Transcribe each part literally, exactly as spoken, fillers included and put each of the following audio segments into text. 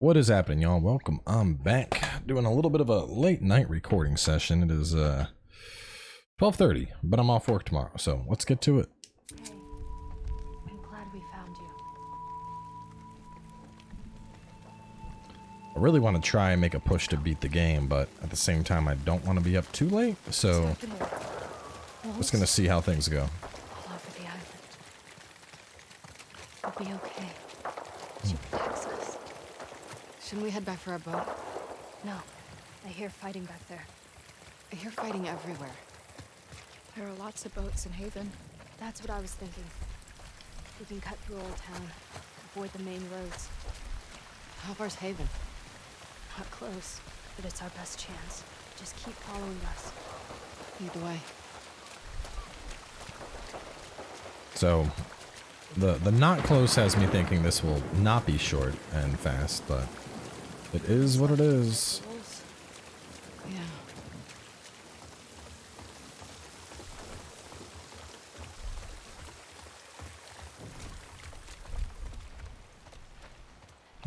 What is happening, y'all? Welcome. I'm back doing a little bit of a late night recording session. It is uh twelve thirty, but I'm off work tomorrow, so let's get to it. Hey, I'm glad we found you. I really want to try and make a push to beat the game, but at the same time, I don't want to be up too late, so I'm just gonna see how things go. All over the island. We'll be okay. She protects us. Shouldn't we head back for our boat? No. I hear fighting back there. I hear fighting everywhere. There are lots of boats in Haven. That's what I was thinking. We can cut through Old Town, avoid the main roads. How far's Haven? Not close, but it's our best chance. Just keep following us. Either way. So, the, the not close has me thinking this will not be short and fast, but it is what it is. Yeah.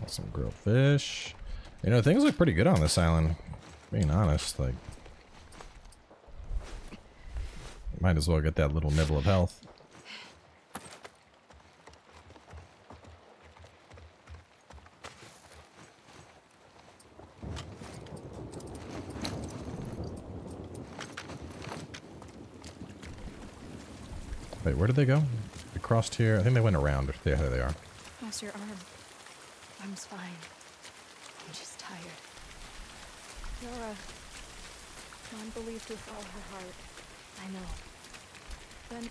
Some grilled fish. You know, things look pretty good on this island. Being honest, like, might as well get that little nibble of health. Wait, where did they go? They crossed here. I think they went around. Yeah, there they are. How's your arm? I'm fine. I'm just tired. Nora, Mom believed with all her heart. I know. Then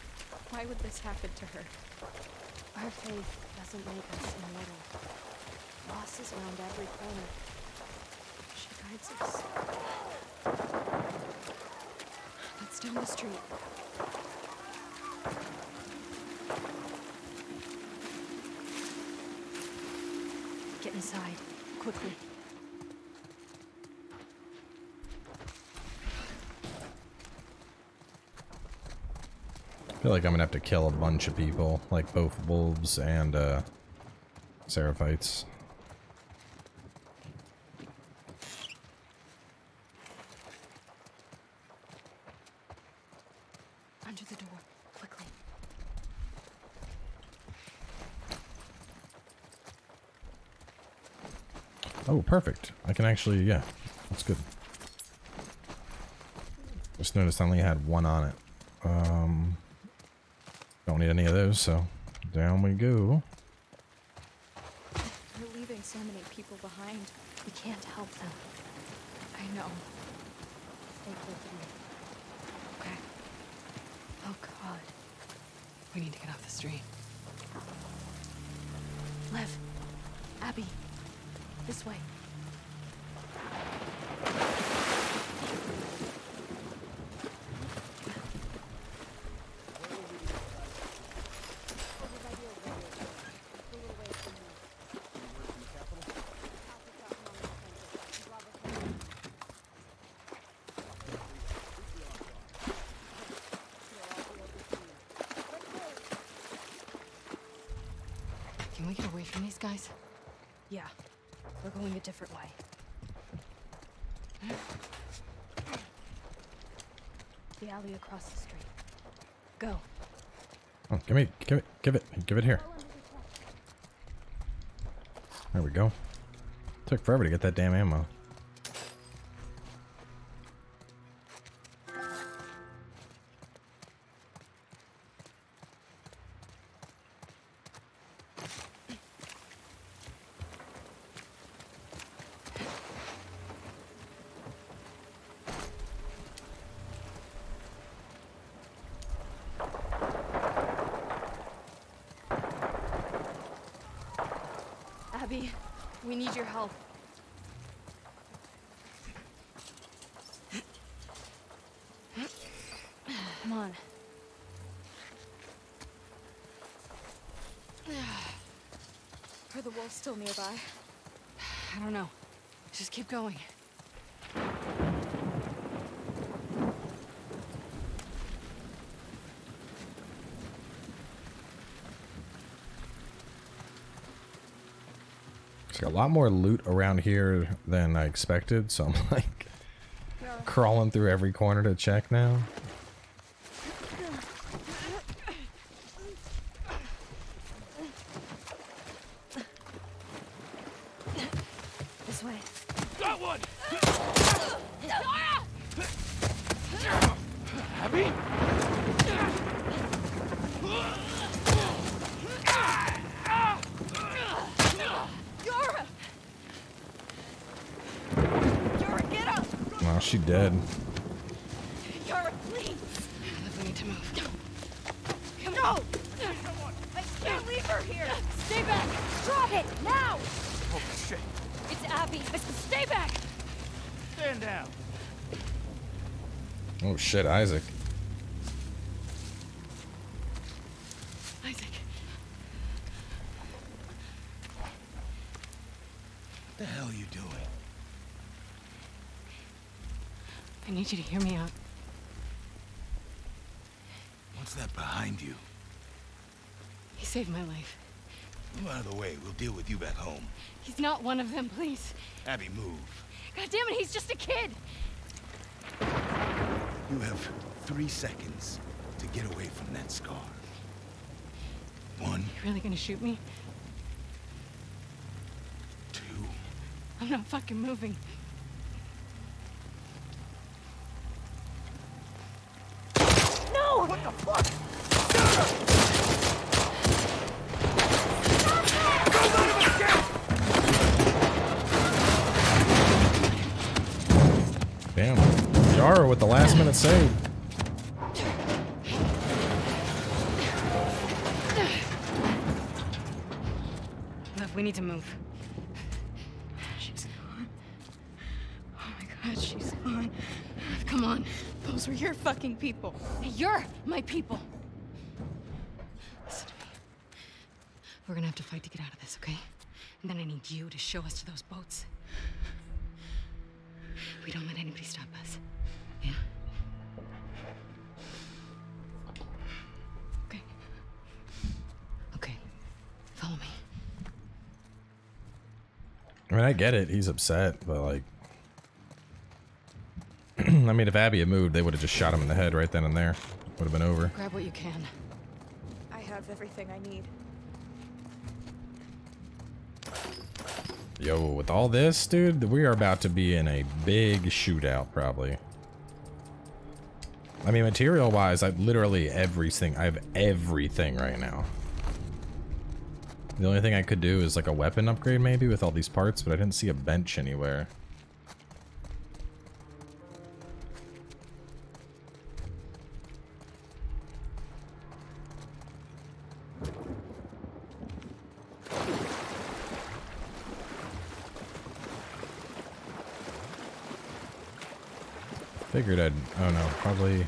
why would this happen to her? Our faith doesn't make us immortal. Loss is around every corner. She guides us. That's down the street. Get inside, quickly. I feel like I'm gonna have to kill a bunch of people, like both wolves and uh, seraphites. Under the door, quickly. Oh, perfect. I can actually, yeah, that's good. Just noticed I only had one on it. Um, don't need any of those, so down we go. We're leaving so many people behind. We can't help them. I know. Stay close to me. Okay. Oh, God. We need to get off the street. Lev. Abby. This way. Can we get away from these guys? Yeah. We're going a different way. The alley across the street. Go. Oh, give me, give it, give it, give it here. There we go. Took forever to get that damn ammo. Abby, we need your help. Come on. Are the wolves still nearby? I don't know. Just keep going. There's like a lot more loot around here than I expected, so I'm like crawling through every corner to check now. This way. Got one! Nora! Abby? Oh, she dead. Yara, please. We need to move. Come no! On. I can't leave her here. Stay back. Drop it now. Oh shit! It's Abby. Stay back. Stand down. Oh shit, Isaac. Isaac. What the hell are you doing? I need you to hear me out. What's that behind you? He saved my life. Move out of the way. We'll deal with you back home. He's not one of them, please. Abby, move. God damn it, he's just a kid. You have three seconds to get away from that scar. One. You really gonna shoot me? Two. I'm not fucking moving. What the fuck? Stop it! Don't let him escape! Damn. Yara with the last minute save. Lev, we need to move. She's gone. Oh my god, she's gone. Come on. Those were your fucking people. You're my people. Listen to me. We're gonna have to fight to get out of this, okay? And then I need you to show us to those boats. We don't let anybody stop us. Yeah? Okay. Okay. Follow me. I mean, I get it. He's upset, but like... I mean, if Abby had moved, they would have just shot him in the head right then and there. Would have been over. Grab what you can. I have everything I need. Yo, with all this, dude, we are about to be in a big shootout, probably. I mean, material-wise, I've literally everything. I have everything right now. The only thing I could do is like a weapon upgrade, maybe, with all these parts, but I didn't see a bench anywhere. Figured I'd, oh no, probably.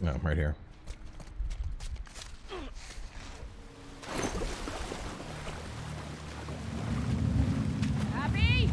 No, I'm right here. Abby!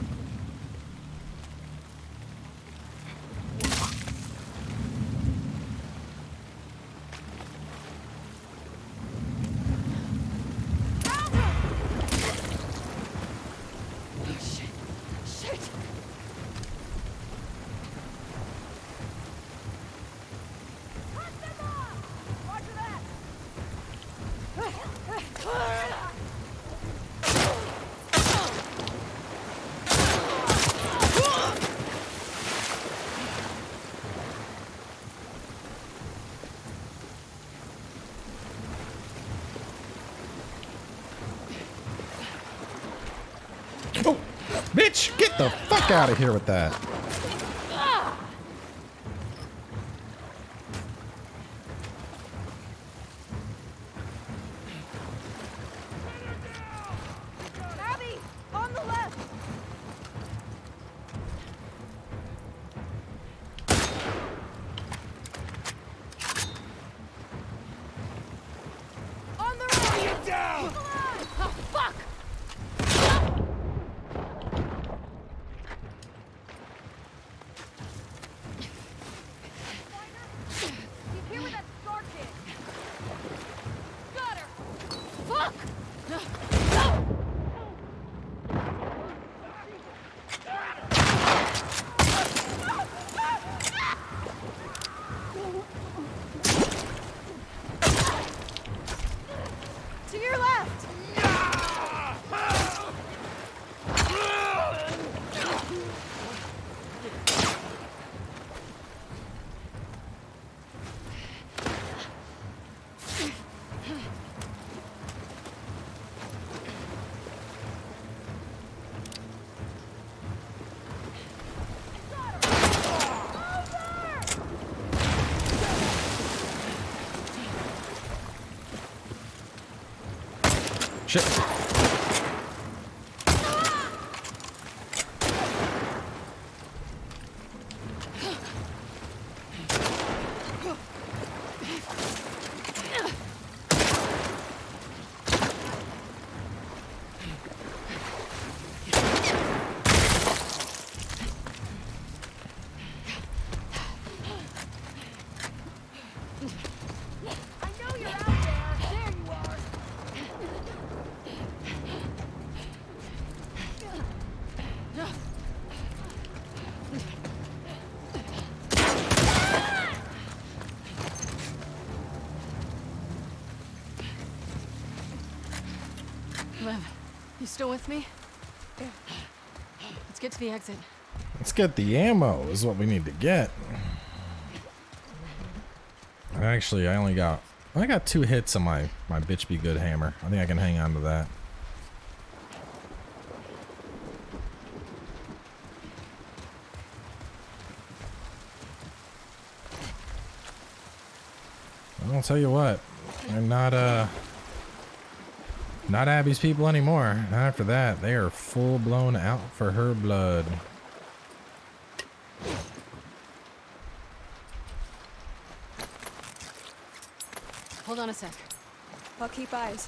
Bitch, get the fuck out of here with that. Abby, on the left. On the right. Get down. Oh, fuck. Shit. You still with me? Let's get to the exit. Let's get the ammo is what we need to get. Actually, I only got I got two hits on my my bitch be good hammer. I think I can hang on to that. I'll tell you what, I'm not uh Not Abby's people anymore. Not after that. They are full blown out for her blood. Hold on a sec. I'll keep eyes.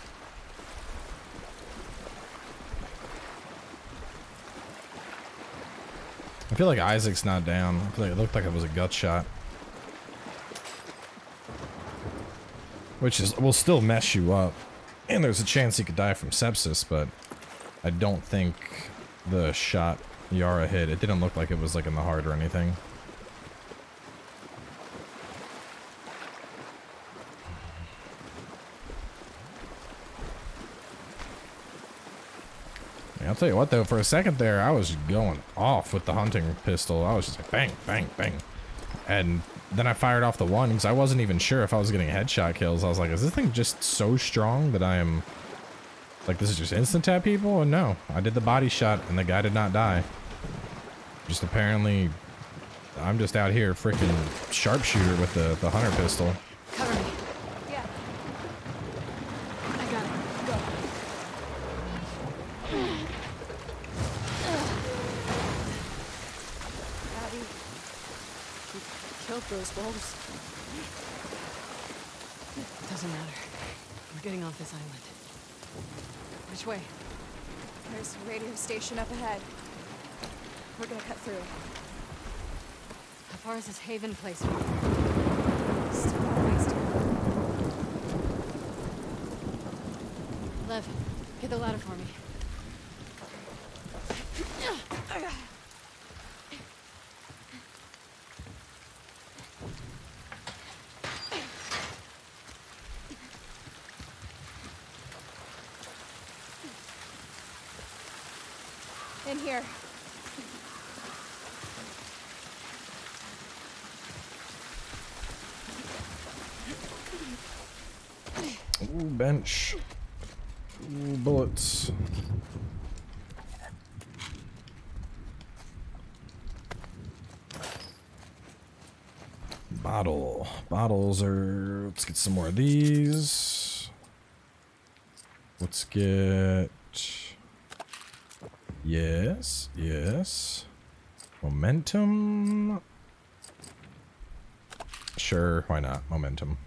I feel like Isaac's not down. I feel like it looked like it was a gut shot. Which is will still mess you up. And there's a chance he could die from sepsis, but I don't think the shot Yara hit, it didn't look like it was like in the heart or anything. Yeah, I'll tell you what though, for a second there, I was going off with the hunting pistol. I was just like bang, bang, bang. And then I fired off the one because I wasn't even sure if I was getting headshot kills. I was like, is this thing just so strong that I am like, this is just instant tap people? And no, I did the body shot and the guy did not die. Just apparently I'm just out here freaking sharpshooter with the, the hunter pistol. Cover me. Yeah. I got it. Go. Abby. Killed those wolves. Doesn't matter. We're getting off this island. Which way? There's a radio station up ahead. We're gonna cut through. How far is this Haven place from here? Still a ways to go. Lev, get the ladder for me. In here. Ooh, bench. Ooh, bullets. Bottle. Bottles are... Let's get some more of these. Let's get... Yes, yes. Momentum. Sure, why not? Momentum.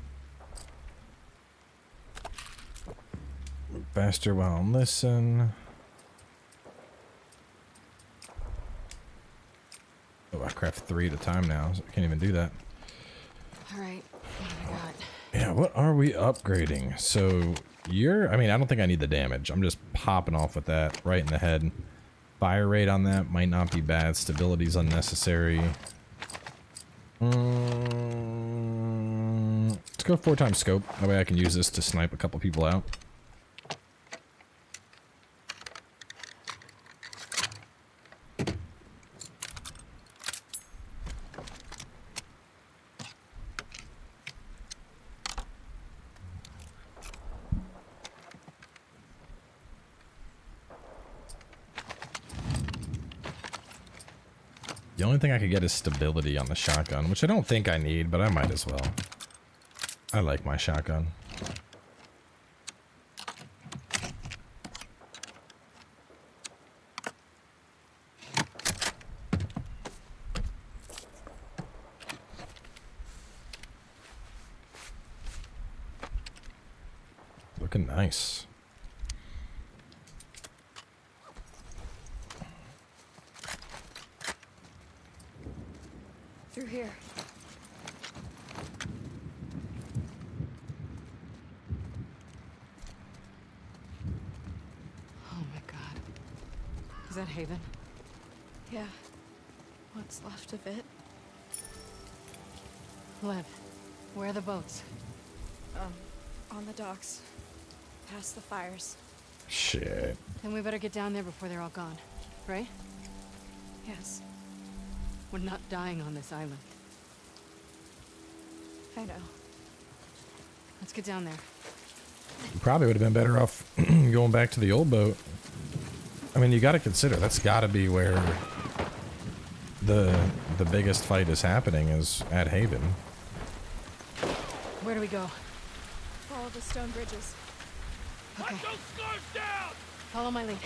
Move faster while I'm listen. Oh, I craft three at a time now, so I can't even do that. Alright, what do we got? Yeah, what are we upgrading? So you're I mean I don't think I need the damage. I'm just popping off with that right in the head. Fire rate on that might not be bad. Stability's unnecessary. Um, let's go four times scope. That way I can use this to snipe a couple people out. The only thing I could get is stability on the shotgun, which I don't think I need, but I might as well. I like my shotgun. Looking nice. Through here. Oh my God. Is that Haven? Yeah. What's left of it? Lev, where are the boats? Um, on the docks. Past the fires. Shit. Then we better get down there before they're all gone, right? Yes. We're not dying on this island. I know. Let's get down there. You probably would have been better off going back to the old boat. I mean, you got to consider that's got to be where the the biggest fight is happening, is at Haven. Where do we go? Follow the stone bridges. Okay. Let those scars down! Follow my lead.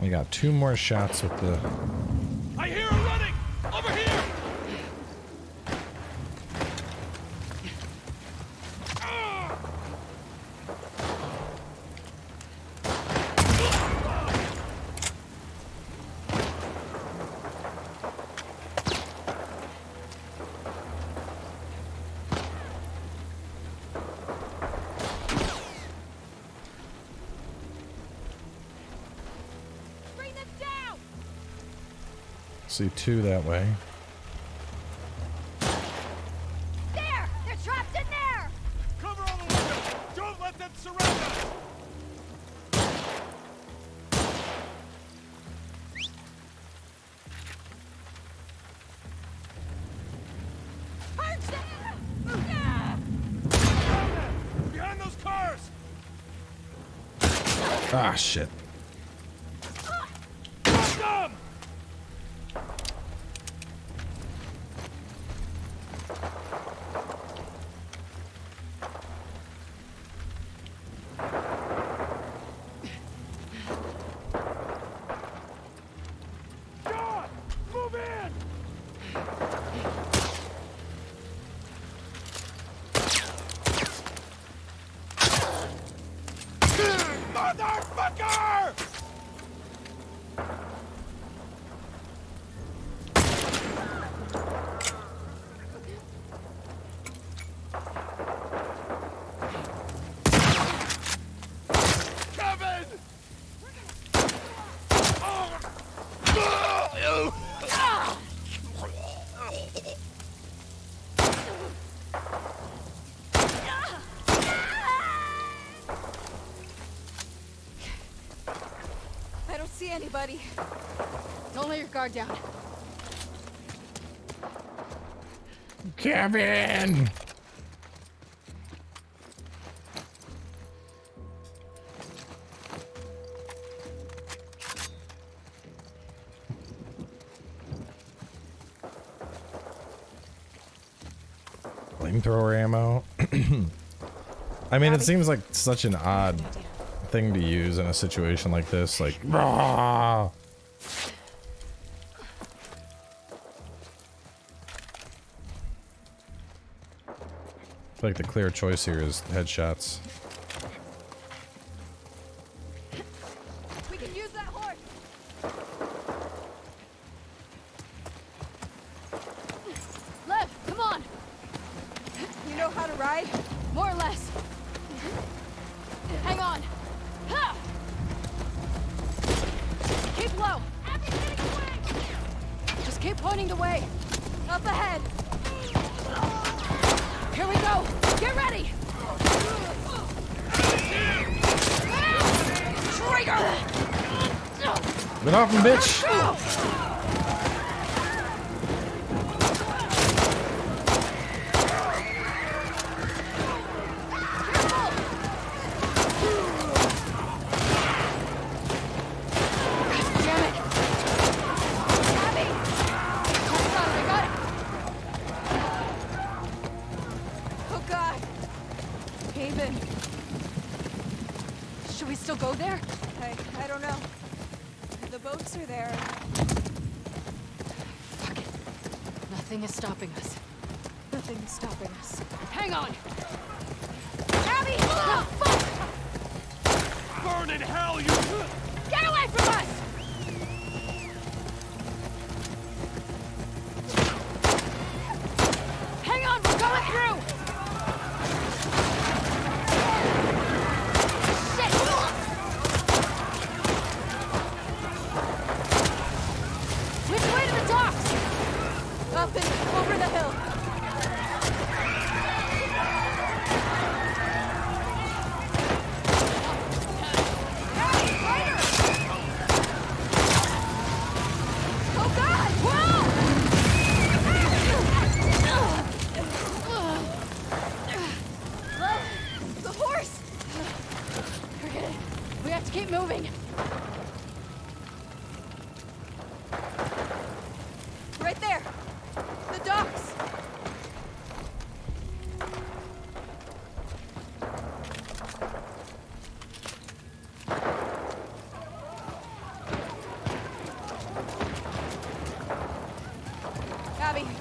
We got two more shots with the... I hear her running! Over here! See two that way. There! They're trapped in there! Cover all the way! Don't let them surround us! Arch them! Yeah! Behind those cars! Ah, shit. Anybody. Don't let your guard down. Kevin! Flamethrower ammo. I mean, it seems like such an odd thing to use in a situation like this, like rah! I feel like the clear choice here is headshots. We can use that horse. Lev, come on. You know how to ride? More or less. Hang on. Keep low. Just keep pointing the way. Up ahead. Get off him, bitch! Damn it! Abby! Hold on, I got it! Oh God! Haven! Should we still go there? I, I don't know. The boats are there. Fuck it. Nothing is stopping us. Nothing is stopping us. Hang on! Abby! No, fuck! Burn in hell, you... Get away from us!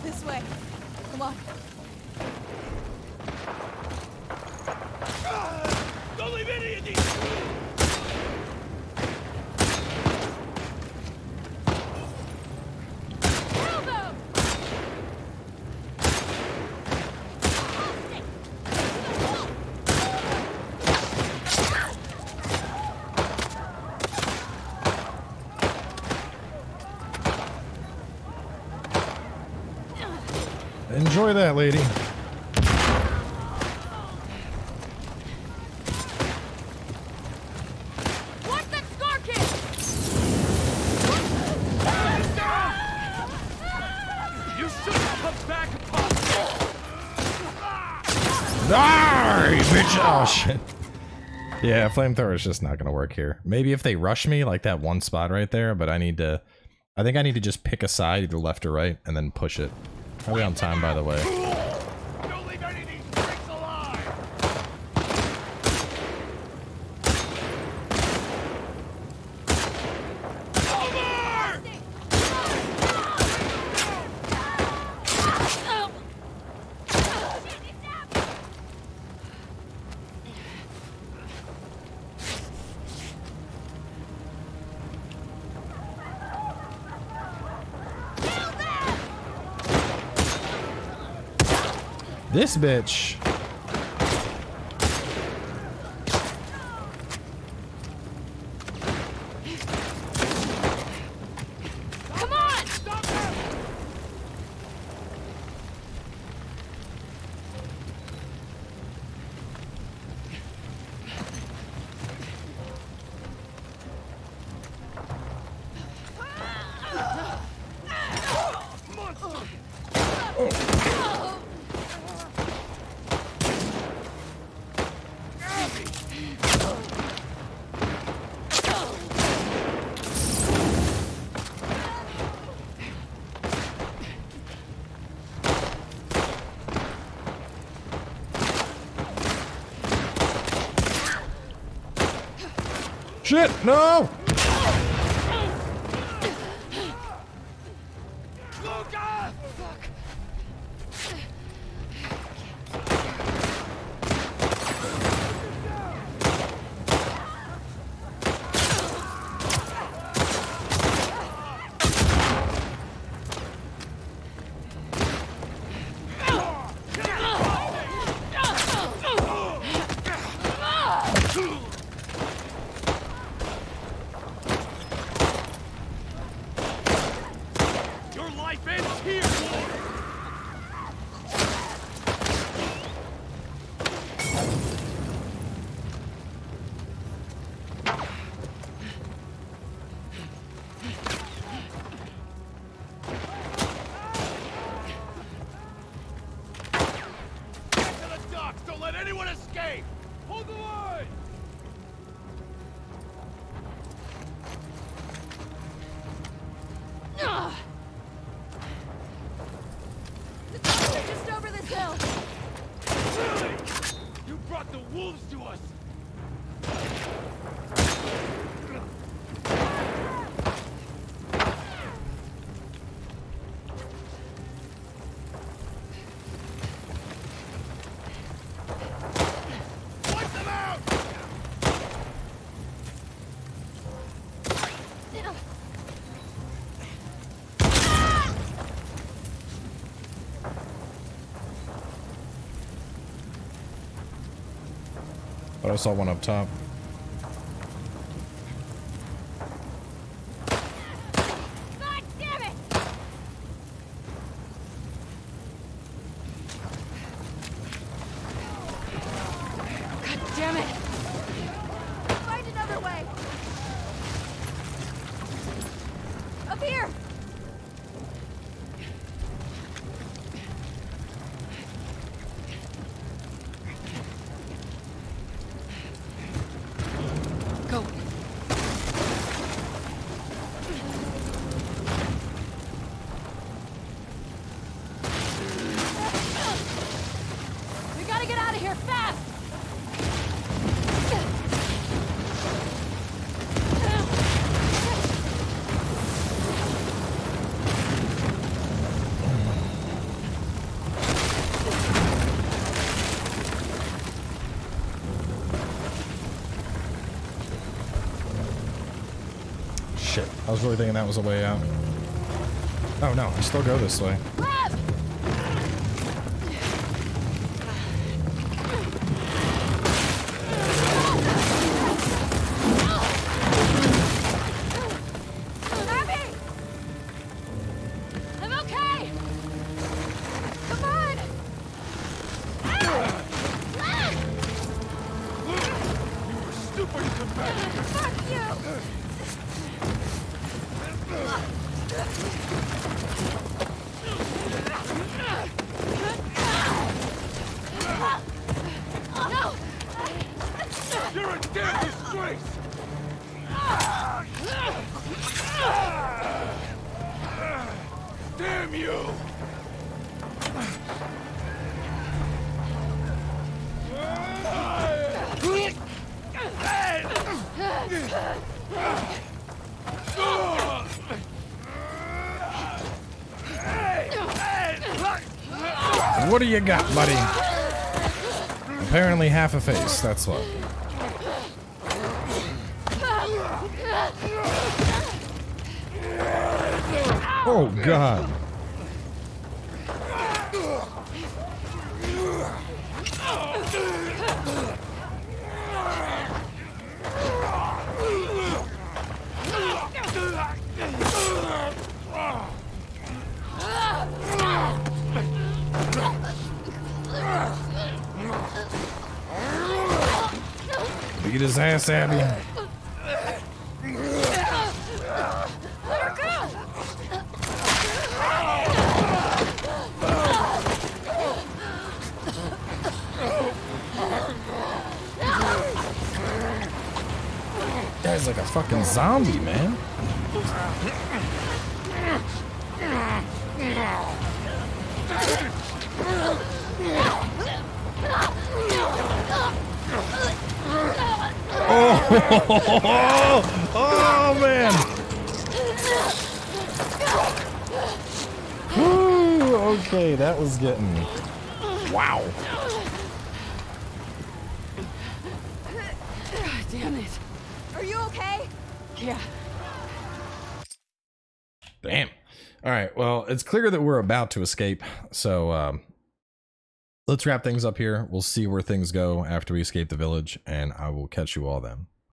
This way. Come on. Don't leave any of these! Enjoy that, lady. Darn, bitch! Oh shit. Yeah, flamethrower is just not gonna work here. Maybe if they rush me, like that one spot right there. But I need to. I think I need to just pick a side, either left or right, and then push it. Are we on time, by the way? Don't leave any of these bricks alive. Over! This bitch. Come on! Stop him! Oh. Shit, no! Luca! kill! You brought the wolves to us! I saw one up top. God damn it! God damn it! Find another way. Up here. I was really thinking that was a way out. Oh no, I still go this way. What do you got, buddy? Apparently half a face, that's what. Oh, God. Beat his ass, Abby. That's like a fucking zombie, man. Oh, oh, oh, oh man! Woo, okay, that was getting me. Wow. Damn it! Are you okay? Yeah. Damn. All right. Well, it's clear that we're about to escape, so um, let's wrap things up here. We'll see where things go after we escape the village, and I will catch you all then.